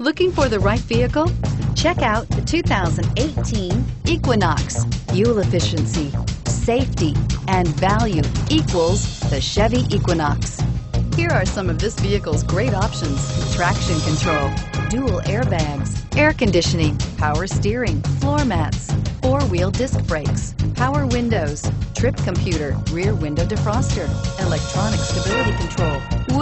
Looking for the right vehicle? Check out the 2018 Equinox. Fuel efficiency, safety, and value equals the Chevy Equinox. Here are some of this vehicle's great options: traction control, dual airbags, air conditioning, power steering, floor mats, four-wheel disc brakes, power windows, trip computer, rear window defroster, electronic stability control.